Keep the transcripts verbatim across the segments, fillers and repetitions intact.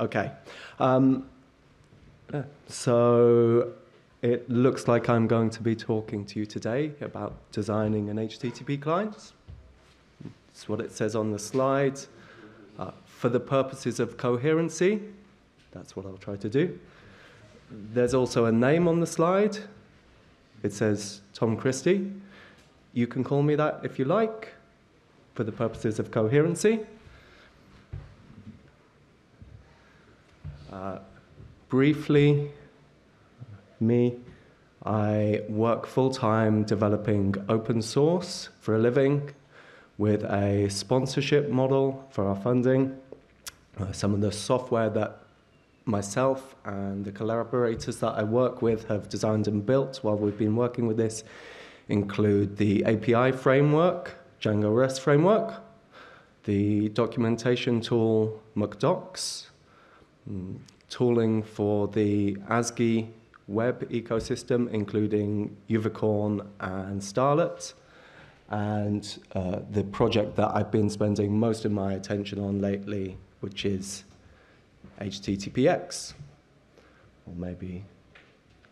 Okay. Um, so it looks like I'm going to be talking to you today about designing an H T T P client. It's what it says on the slide. Uh, for the purposes of coherency, that's what I'll try to do. There's also a name on the slide. It says Tom Christie. You can call me that if you like, for the purposes of coherency. Uh, briefly, me, I work full-time developing open source for a living with a sponsorship model for our funding. Uh, some of the software that myself and the collaborators that I work with have designed and built while we've been working with this include the A P I framework, Django REST framework, the documentation tool MkDocs, tooling for the A S G I web ecosystem, including Uvicorn and Starlette, and uh, the project that I've been spending most of my attention on lately, which is H T T P X, or maybe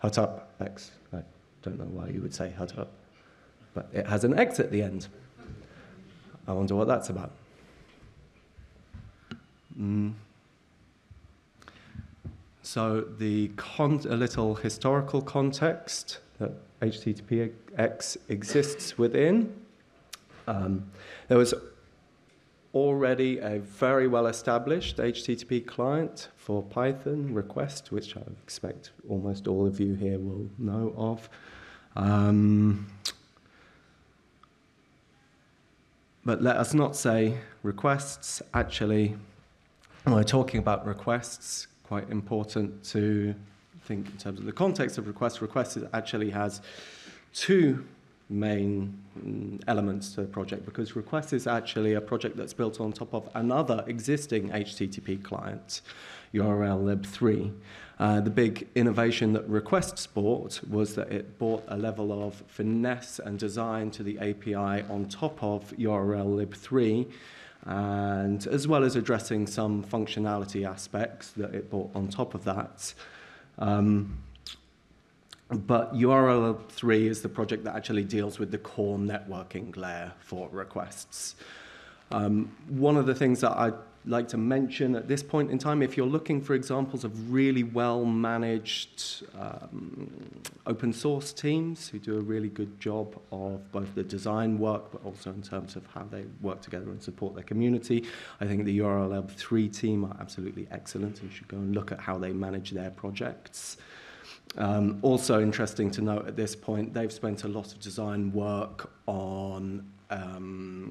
H T T P X. I don't know why you would say H T T P, but it has an X at the end. I wonder what that's about. Mm. So the con a little historical context that H T T P X exists within. Um, there was already a very well-established H T T P client for Python request, which I expect almost all of you here will know of. Um, but let us not say requests. Actually, when we're talking about requests, quite important to think in terms of the context of requests. Requests actually has two main elements to the project, because requests is actually a project that's built on top of another existing H T T P client, urllib three. Uh, the big innovation that requests brought was that it brought a level of finesse and design to the A P I on top of urllib three, and as well as addressing some functionality aspects that it brought on top of that. Um, But urllib three is the project that actually deals with the core networking layer for requests. Um, one of the things that I'd like to mention at this point in time, if you're looking for examples of really well-managed um, open source teams who do a really good job of both the design work, but also in terms of how they work together and support their community, I think the urllib three team are absolutely excellent, and you should go and look at how they manage their projects. Um, also interesting to note at this point, they've spent a lot of design work on um,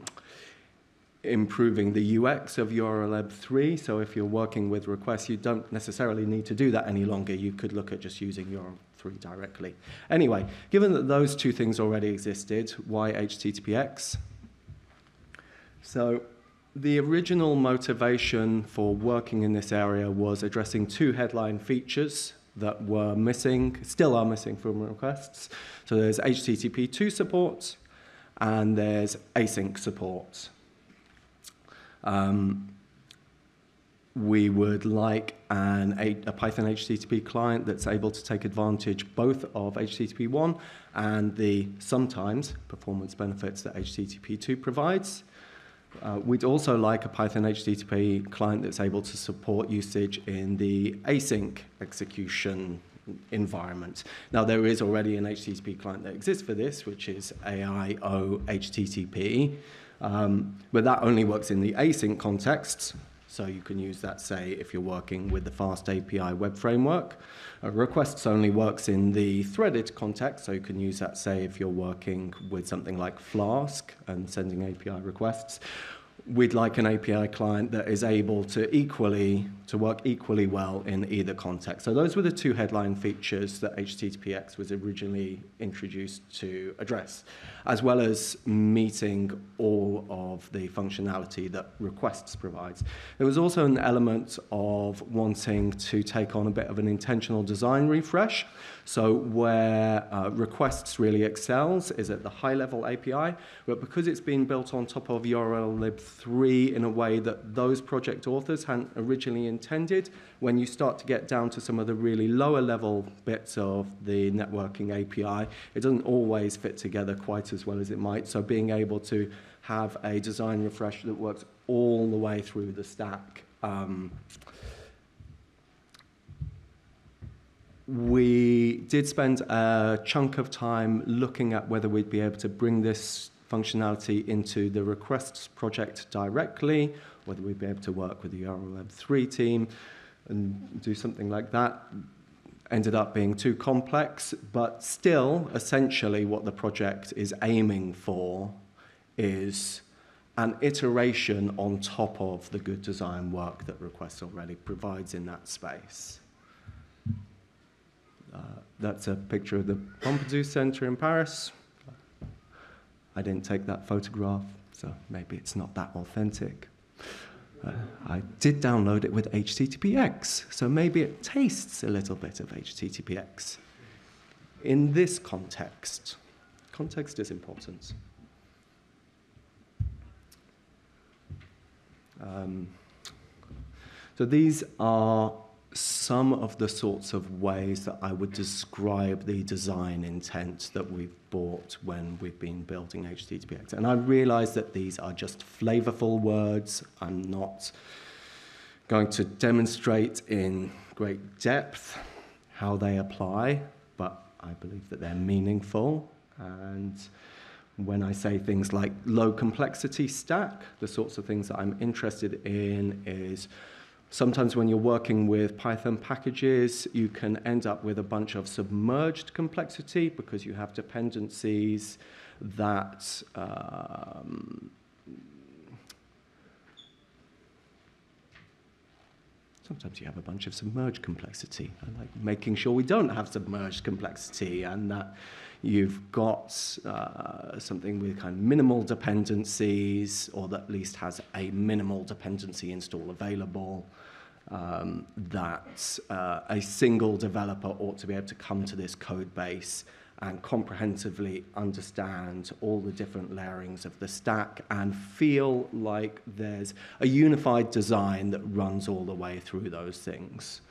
improving the U X of urllib three. So if you're working with requests, you don't necessarily need to do that any longer. You could look at just using urllib three directly. Anyway, given that those two things already existed, why H T T P X? So the original motivation for working in this area was addressing two headline features that were missing, still are missing from requests. So there's H T T P two support, and there's async support. Um, we would like an, a, a Python H T T P client that's able to take advantage both of H T T P one and the sometimes performance benefits that H T T P two provides. Uh, we'd also like a Python H T T P client that's able to support usage in the async execution environment. Now, there is already an H T T P client that exists for this, which is aiohttp, um, but that only works in the async context. So you can use that, say, if you're working with the FastAPI web framework. Uh, requests only works in the threaded context, so you can use that, say, if you're working with something like Flask and sending A P I requests. We'd like an A P I client that is able to equally, to work equally well in either context. So those were the two headline features that H T T P X was originally introduced to address. as well as meeting all of the functionality that requests provides. There was also an element of wanting to take on a bit of an intentional design refresh. So where uh, requests really excels is at the high-level A P I, but because it's been built on top of urllib three in a way that those project authors hadn't originally intended, when you start to get down to some of the really lower-level bits of the networking A P I, it doesn't always fit together quite as well as it might. So being able to have a design refresh that works all the way through the stack. Um, we did spend a chunk of time looking at whether we'd be able to bring this functionality into the requests project directly, whether we'd be able to work with the urllib three team and do something like that. Ended up being too complex, but still, essentially, what the project is aiming for is an iteration on top of the good design work that requests already provides in that space. Uh, that's a picture of the Pompidou Centre in Paris. I didn't take that photograph, so maybe it's not that authentic. Uh, I did download it with H T T P X, so maybe it tastes a little bit of H T T P X. In this context, context is important. Um, so these are some of the sorts of ways that I would describe the design intent that we've bought when we've been building H T T P X. And I realize that these are just flavorful words. I'm not going to demonstrate in great depth how they apply, but I believe that they're meaningful. And when I say things like low complexity stack, the sorts of things that I'm interested in is sometimes when you're working with Python packages, you can end up with a bunch of submerged complexity because you have dependencies that um, sometimes you have a bunch of submerged complexity. I like making sure we don't have submerged complexity and that you've got uh, something with kind of minimal dependencies, or that at least has a minimal dependency install available, um, that uh, a single developer ought to be able to come to this code base and comprehensively understand all the different layerings of the stack and feel like there's a unified design that runs all the way through those things.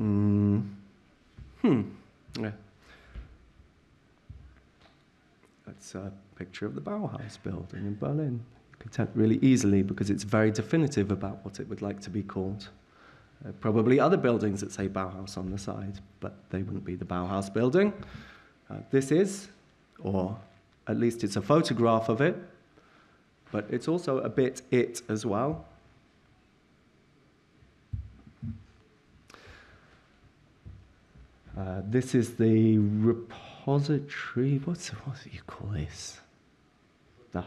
Mm. Hmm. Yeah. That's a picture of the Bauhaus building in Berlin. You can tell really easily because it's very definitive about what it would like to be called. Uh, probably other buildings that say Bauhaus on the side, but they wouldn't be the Bauhaus building. Uh, this is, or at least it's a photograph of it, but it's also a bit it as well. Uh, this is the repository. What's what do you call this? The,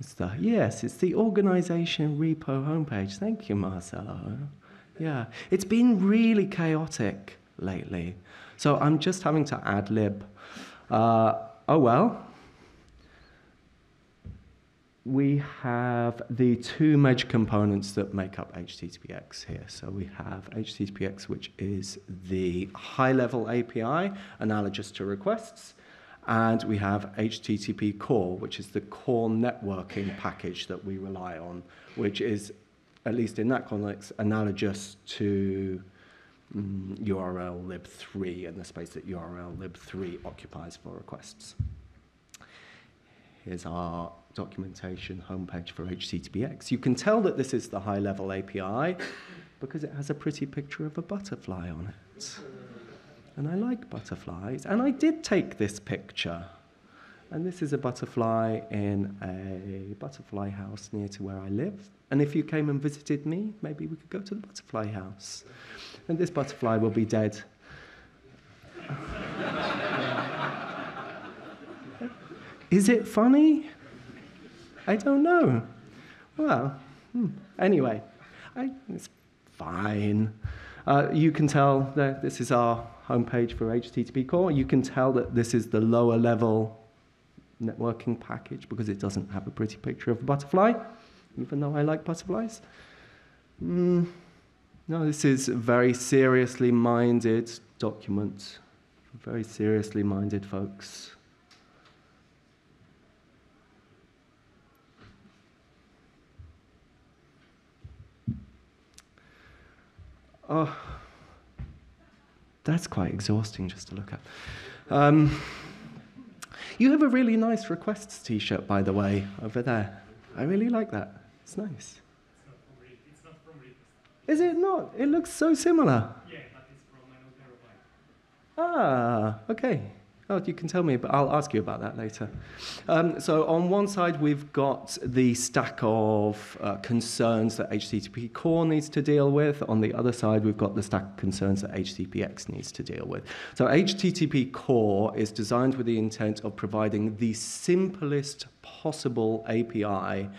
it's the yes, it's the organization repo homepage. Thank you, Marcelo. Yeah, it's been really chaotic lately, so I'm just having to ad lib. Uh, oh well. We have the two major components that make up H T T P X here. So we have H T T P X, which is the high-level A P I, analogous to requests, and we have H T T P core, which is the core networking package that we rely on, which is, at least in that context, analogous to um, urllib three and the space that urllib three occupies for requests. Here's our documentation homepage for H T T P X. You can tell that this is the high-level A P I because it has a pretty picture of a butterfly on it. And I like butterflies. And I did take this picture. And this is a butterfly in a butterfly house near to where I live. And if you came and visited me, maybe we could go to the butterfly house. And this butterfly will be dead. Is it funny? I don't know. Well, hmm. anyway, I, it's fine. Uh, you can tell that this is our homepage for H T T P core. You can tell that this is the lower level networking package because it doesn't have a pretty picture of a butterfly, even though I like butterflies. Mm, no, this is a very seriously minded document. Very seriously minded folks. Oh, that's quite exhausting just to look at. Um, you have a really nice requests t-shirt, by the way, over there. I really like that. It's nice. It's not from Request. Is it not? It looks so similar. Yeah, but it's from another one. Ah, okay. Oh, you can tell me, but I'll ask you about that later. Um, so on one side, we've got the stack of uh, concerns that H T T P core needs to deal with. On the other side, we've got the stack of concerns that H T T P X needs to deal with. So H T T P core is designed with the intent of providing the simplest possible A P I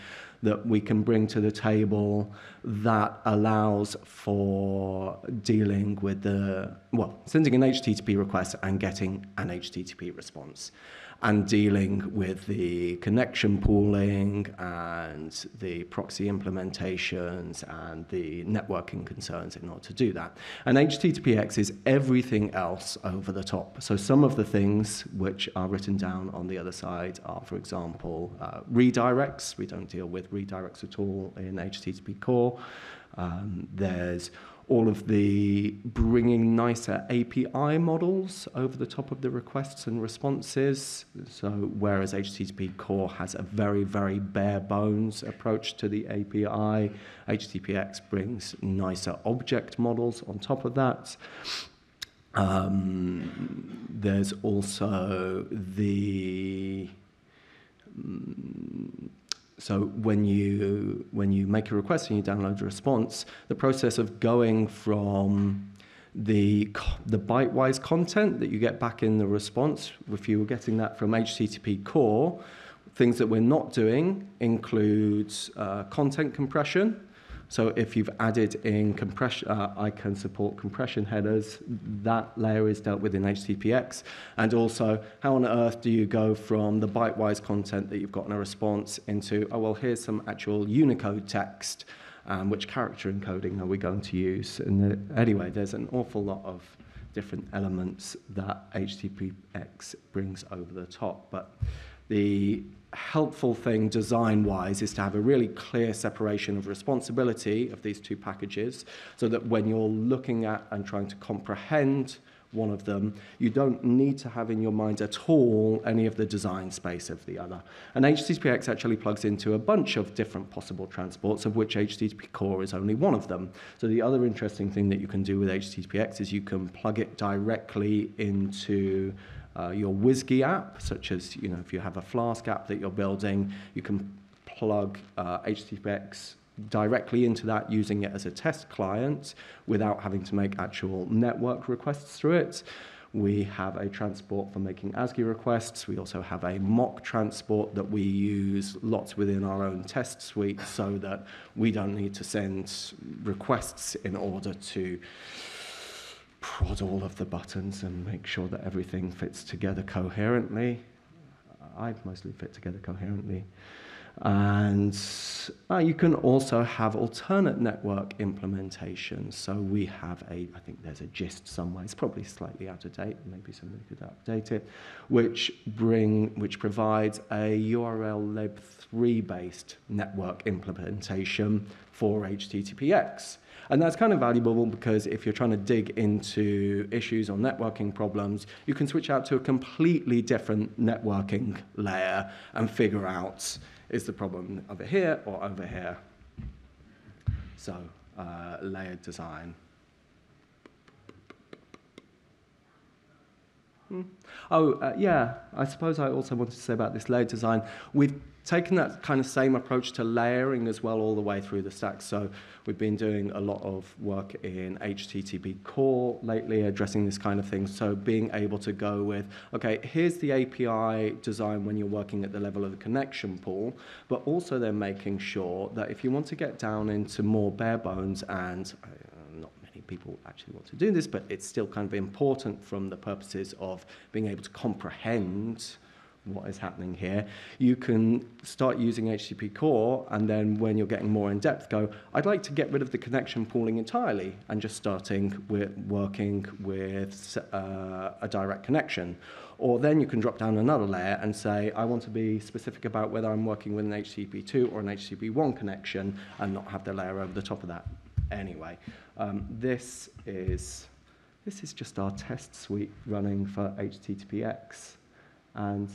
that we can bring to the table that allows for dealing with the, well, sending an H T T P request and getting an H T T P response, and dealing with the connection pooling and the proxy implementations and the networking concerns in order to do that. And H T T P X is everything else over the top. So some of the things which are written down on the other side are, for example, uh, redirects. We don't deal with redirects at all in H T T P core. Um, there's all of the bringing nicer A P I models over the top of the requests and responses. So whereas H T T P core has a very, very bare bones approach to the A P I, H T T P X brings nicer object models on top of that. Um, there's also the... Um, So when you, when you make a request and you download a response, the process of going from the, the byte-wise content that you get back in the response, if you were getting that from H T T P core, things that we're not doing includes uh, content compression. So if you've added in compression, uh, I can support compression headers, that layer is dealt with in H T T P X. And also, how on earth do you go from the byte-wise content that you've got in a response into, oh, well, here's some actual Unicode text, um, which character encoding are we going to use? And the, anyway, there's an awful lot of different elements that H T T P X brings over the top. But the helpful thing design-wise is to have a really clear separation of responsibility of these two packages so that when you're looking at and trying to comprehend one of them, you don't need to have in your mind at all any of the design space of the other. And H T T P X actually plugs into a bunch of different possible transports, of which H T T P core is only one of them. So the other interesting thing that you can do with H T T P X is you can plug it directly into Uh, your WSGI app, such as, you know, if you have a Flask app that you're building, you can plug uh, H T T P X directly into that using it as a test client without having to make actual network requests through it. We have a transport for making ASCII requests. We also have a mock transport that we use lots within our own test suite so that we don't need to send requests in order to prod all of the buttons and make sure that everything fits together coherently. I've mostly fit together coherently. And uh, you can also have alternate network implementations. So we have a, I think there's a gist somewhere, it's probably slightly out of date, maybe somebody could update it, which bring, which provides a urllib three based network implementation for H T T P X. And that's kind of valuable because if you're trying to dig into issues or networking problems, you can switch out to a completely different networking layer and figure out, is the problem over here or over here? So, uh, layered design. Hmm. Oh, uh, yeah, I suppose I also wanted to say about this layered design. We've taken that kind of same approach to layering as well all the way through the stack. So we've been doing a lot of work in H T T P core lately addressing this kind of thing. So being able to go with, okay, here's the A P I design when you're working at the level of the connection pool, but also then making sure that if you want to get down into more bare bones and uh, not many people actually want to do this, but it's still kind of important from the purposes of being able to comprehend what is happening here. You can start using H T T P core, and then when you're getting more in depth, go, I'd like to get rid of the connection pooling entirely and just starting with working with uh, a direct connection. Or then you can drop down another layer and say, I want to be specific about whether I'm working with an H T T P two or an H T T P one connection and not have the layer over the top of that. Anyway, um, this is this is just our test suite running for H T T P X. And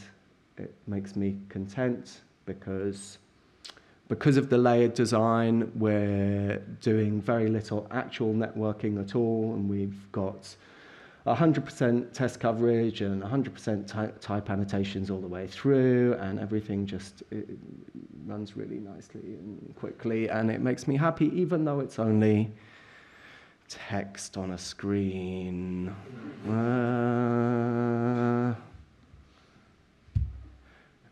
it makes me content because, because of the layered design, we're doing very little actual networking at all, and we've got one hundred percent test coverage and one hundred percent type, type annotations all the way through, and everything just it, it runs really nicely and quickly, and it makes me happy, even though it's only text on a screen. Uh,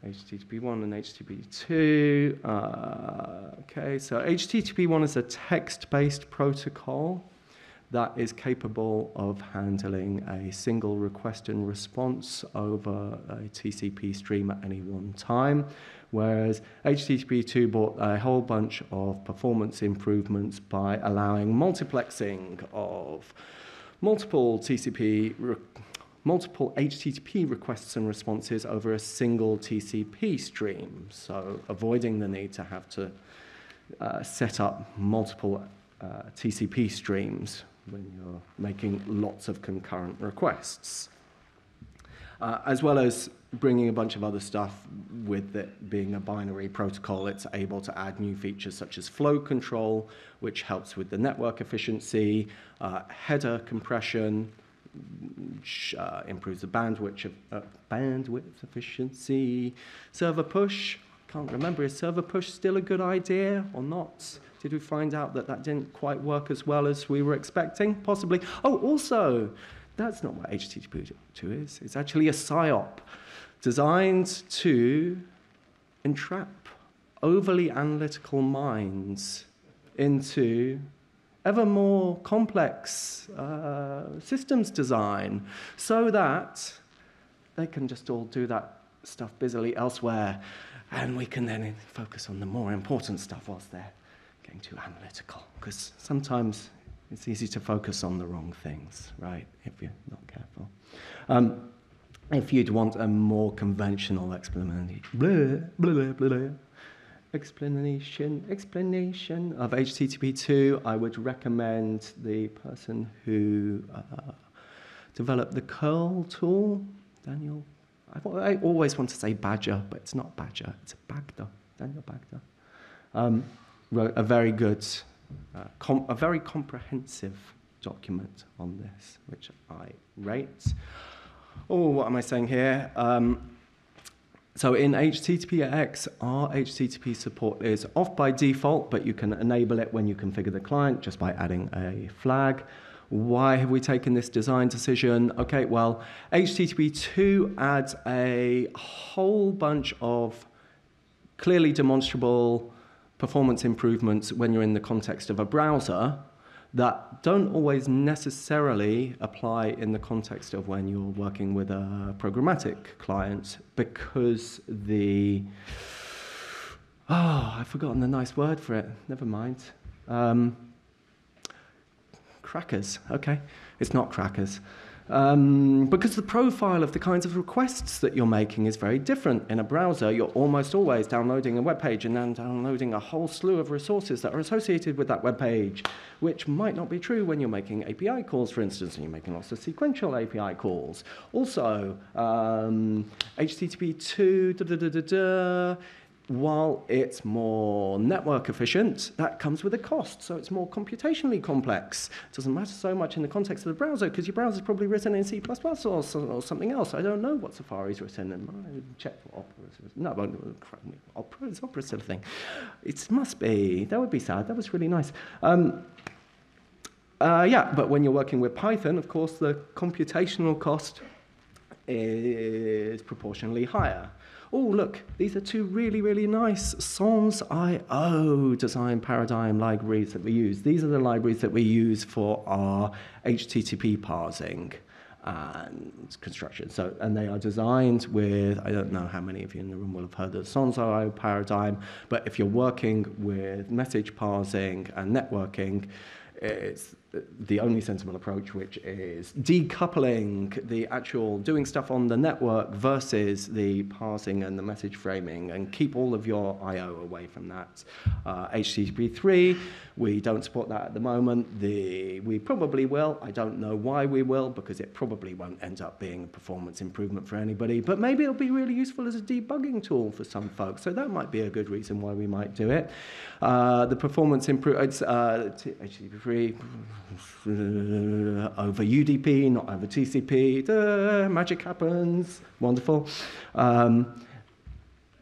H T T P one and H T T P two. Uh, okay, so H T T P one is a text-based protocol that is capable of handling a single request and response over a T C P stream at any one time, whereas H T T P two brought a whole bunch of performance improvements by allowing multiplexing of multiple T C P requests, multiple H T T P requests and responses over a single T C P stream, so avoiding the need to have to uh, set up multiple uh, T C P streams when you're making lots of concurrent requests, uh, as well as bringing a bunch of other stuff with it being a binary protocol. It's able to add new features such as flow control, which helps with the network efficiency, uh, header compression, which uh, improves the bandwidth, uh, bandwidth efficiency. Server push, can't remember, is server push still a good idea or not? Did we find out that that didn't quite work as well as we were expecting? Possibly. Oh, also, that's not what H T T P two is. It's actually a psyop designed to entrap overly analytical minds into ever more complex uh, systems design so that they can just all do that stuff busily elsewhere, and we can then focus on the more important stuff whilst they're getting too analytical, because sometimes it's easy to focus on the wrong things, right, if you're not careful. Um, if you'd want a more conventional explanation, blah, blah, blah, blah, Explanation, explanation of H T T P two, I would recommend the person who uh, developed the curl tool, Daniel. I, I always want to say Badger, but it's not Badger, it's Bagder, Daniel Bagder. Um, wrote a very good, uh, com a very comprehensive document on this, which I rate. Oh, what am I saying here? Um, So in H T T P X, our H T T P support is off by default, but you can enable it when you configure the client just by adding a flag. Why have we taken this design decision? Okay, well, H T T P two adds a whole bunch of clearly demonstrable performance improvements when you're in the context of a browser that don't always necessarily apply in the context of when you're working with a programmatic client, because the, oh, I've forgotten the nice word for it, never mind. Um, crackers, okay, it's not crackers. Um, because the profile of the kinds of requests that you're making is very different. In a browser, you're almost always downloading a web page and then downloading a whole slew of resources that are associated with that web page, which might not be true when you're making A P I calls, for instance, and you're making lots of sequential A P I calls. Also, um, H T T P two, da, da, da, da, da, while it's more network efficient, that comes with a cost, so it's more computationally complex. It doesn't matter so much in the context of the browser, because your browser's probably written in C plus plus or, or something else. I don't know what Safari's written in. I checked what Opera's written. No, Opera is Opera's sort of thing. It must be. That would be sad. That was really nice. Um, uh, yeah, but when you're working with Python, of course, the computational cost is proportionally higher. Oh, look, these are two really, really nice Sans I O design paradigm libraries that we use. These are the libraries that we use for our H T T P parsing. and construction. So, and they are designed with, I don't know how many of you in the room will have heard of the SANS I O paradigm, but if you're working with message parsing and networking, it's the only sensible approach, which is decoupling the actual doing stuff on the network versus the parsing and the message framing, and keep all of your I O away from that. Uh, H T T P three, we don't support that at the moment. The, we probably will. I don't know why we will, because it probably won't end up being a performance improvement for anybody, but maybe it'll be really useful as a debugging tool for some folks, so that might be a good reason why we might do it. Uh, the performance improvement, uh, H T T P three, over U D P, not over T C P. Duh, magic happens. Wonderful. Um,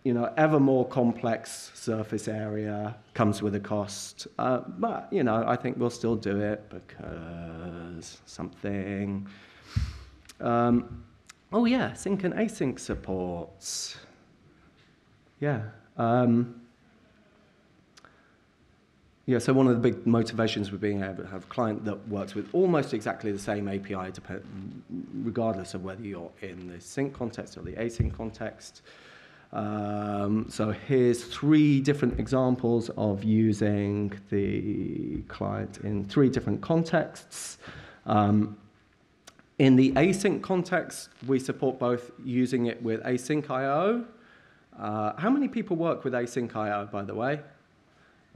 you know, ever more complex surface area comes with a cost. Uh, but, you know, I think we'll still do it because something. Um, oh, yeah, sync and async supports. Yeah. Um, Yeah, so one of the big motivations for being able to have a client that works with almost exactly the same A P I, regardless of whether you're in the sync context or the async context. Um, so here's three different examples of using the client in three different contexts. Um, in the async context, we support both using it with async I O. Uh, how many people work with async I O, by the way?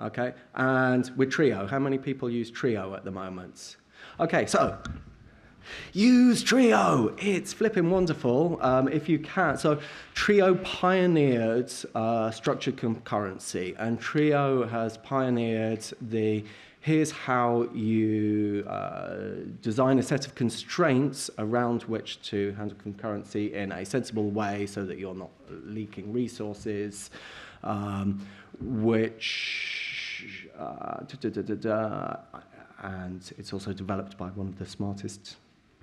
Okay, and with Trio, how many people use Trio at the moment? Okay, so use Trio. It's flipping wonderful um, if you can. So Trio pioneered uh, structured concurrency, and Trio has pioneered the here's how you uh, design a set of constraints around which to handle concurrency in a sensible way so that you're not leaking resources, um, which, uh, da, da, da, da, and it's also developed by one of the smartest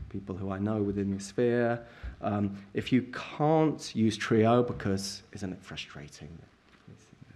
people who I know within the sphere. Um, if you can't use Trio, because isn't it frustrating?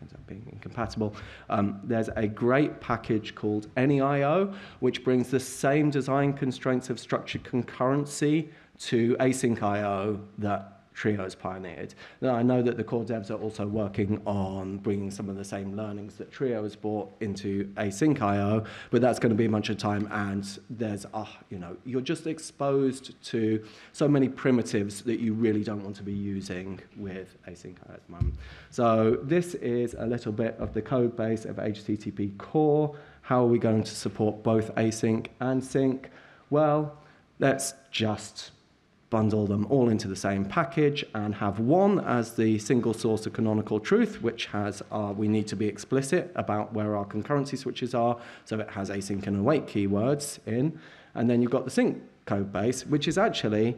Ends up being incompatible. Um, there's a great package called AnyIO, which brings the same design constraints of structured concurrency to async I O that Trio has pioneered. Now, I know that the core devs are also working on bringing some of the same learnings that Trio has brought into async I O, but that's going to be a bunch of time, and there's, uh, you know, you're just exposed to so many primitives that you really don't want to be using with async I O at the moment. So this is a little bit of the code base of H T T P core. How are we going to support both async and sync? Well, let's just bundle them all into the same package and have one as the single source of canonical truth, which has our, we need to be explicit about where our concurrency switches are, so it has async and await keywords in. And then you've got the sync code base, which is actually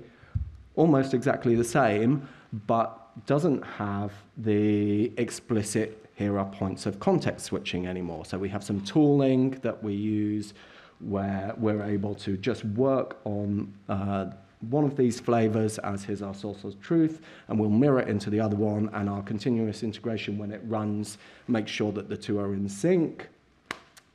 almost exactly the same, but doesn't have the explicit, here are points of context switching anymore. So we have some tooling that we use where we're able to just work on uh, one of these flavors as here's our source of truth, and we'll mirror it into the other one, and our continuous integration when it runs makes sure that the two are in sync,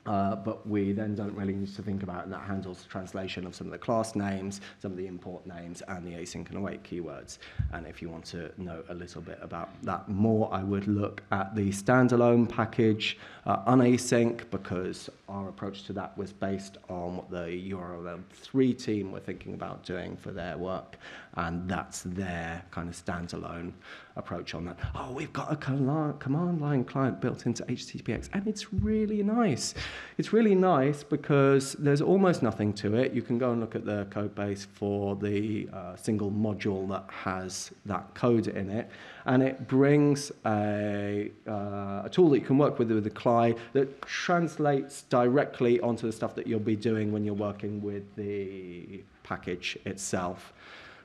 uh, but we then don't really need to think about, and that handles the translation of some of the class names, some of the import names, and the async and await keywords. And if you want to know a little bit about that more, I would look at the standalone package, uh, unasync, because our approach to that was based on what the urllib three team were thinking about doing for their work, and that's their kind of standalone approach on that. Oh, we've got a command line client built into H T T P X, and it's really nice. It's really nice because there's almost nothing to it. You can go and look at the code base for the uh, single module that has that code in it, and it brings a, uh, a tool that you can work with with the C L I that translates directly onto the stuff that you'll be doing when you're working with the package itself,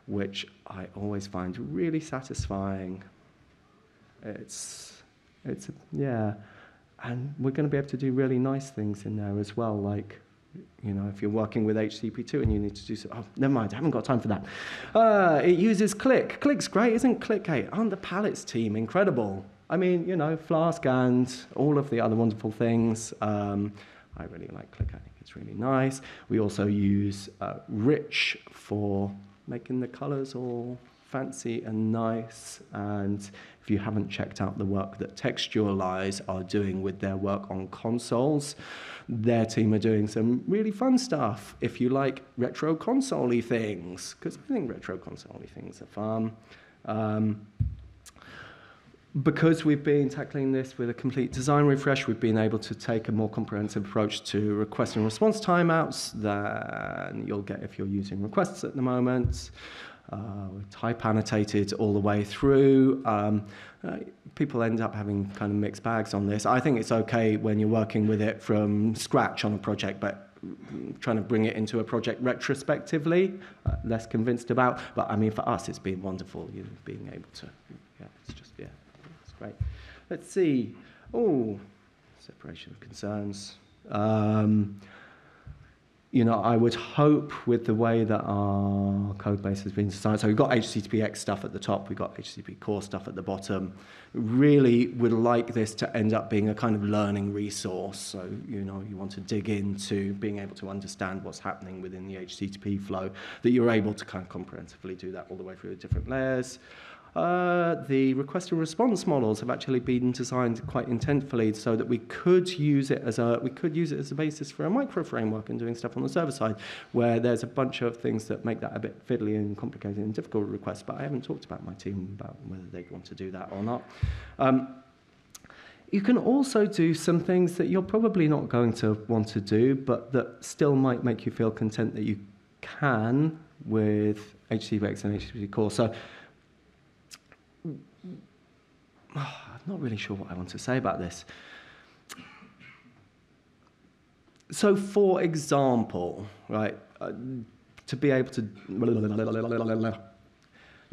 which I always find really satisfying. It's, it's, yeah. And we're going to be able to do really nice things in there as well, like, you know, if you're working with H T T P two and you need to do so, oh, never mind, I haven't got time for that. Uh, it uses Click. Click's great, isn't Click? Hey, I'm the Pallets team, incredible. I mean, you know, Flask and all of the other wonderful things. Um, I really like Click, I think it's really nice. We also use uh, Rich for making the colors all fancy and nice. And if you haven't checked out the work that Textualize are doing with their work on consoles, their team are doing some really fun stuff if you like retro console-y things, because I think retro console-y things are fun. Um, Because we've been tackling this with a complete design refresh, we've been able to take a more comprehensive approach to request and response timeouts than you'll get if you're using requests at the moment. Uh, we're type annotated all the way through. Um, uh, people end up having kind of mixed bags on this. I think it's okay when you're working with it from scratch on a project, but trying to bring it into a project retrospectively, uh, less convinced about. But I mean, for us, it's been wonderful, you know, being able to, yeah, it's just, yeah. Right. Let's see. Oh, separation of concerns. Um, you know, I would hope with the way that our code base has been designed, so we've got H T T P X stuff at the top, we've got H T T P core stuff at the bottom. Really would like this to end up being a kind of learning resource. So, you know, you want to dig into being able to understand what's happening within the H T T P flow, that you're able to kind of comprehensively do that all the way through the different layers. Uh, the request and response models have actually been designed quite intentfully so that we could use it as a we could use it as a basis for a micro framework and doing stuff on the server side, where there's a bunch of things that make that a bit fiddly and complicated and difficult requests. But I haven't talked about my team about whether they want to do that or not. Um, You can also do some things that you're probably not going to want to do, but that still might make you feel content that you can with H T T P X and H T T P core. So. Oh, I'm not really sure what I want to say about this. So, for example, right, uh, to be able to...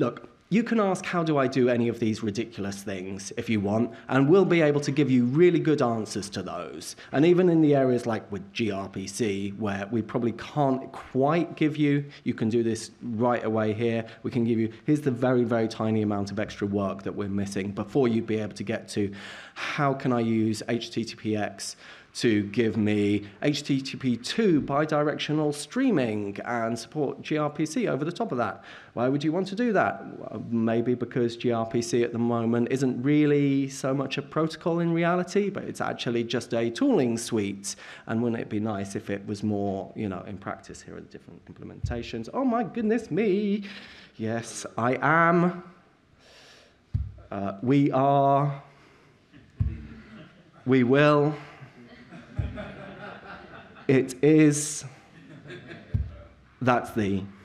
Look, you can ask, how do I do any of these ridiculous things if you want, and we'll be able to give you really good answers to those. And even in the areas like with gRPC, where we probably can't quite give you, you can do this right away here, we can give you, here's the very, very tiny amount of extra work that we're missing before you'd be able to get to, how can I use H T T P X to give me H T T P two bidirectional streaming and support gRPC over the top of that. Why would you want to do that? Maybe because gRPC at the moment isn't really so much a protocol in reality, but it's actually just a tooling suite. And wouldn't it be nice if it was more, you know, in practice, here are the different implementations. Oh my goodness me. Yes, I am. Uh, we are. We will. It is, that's the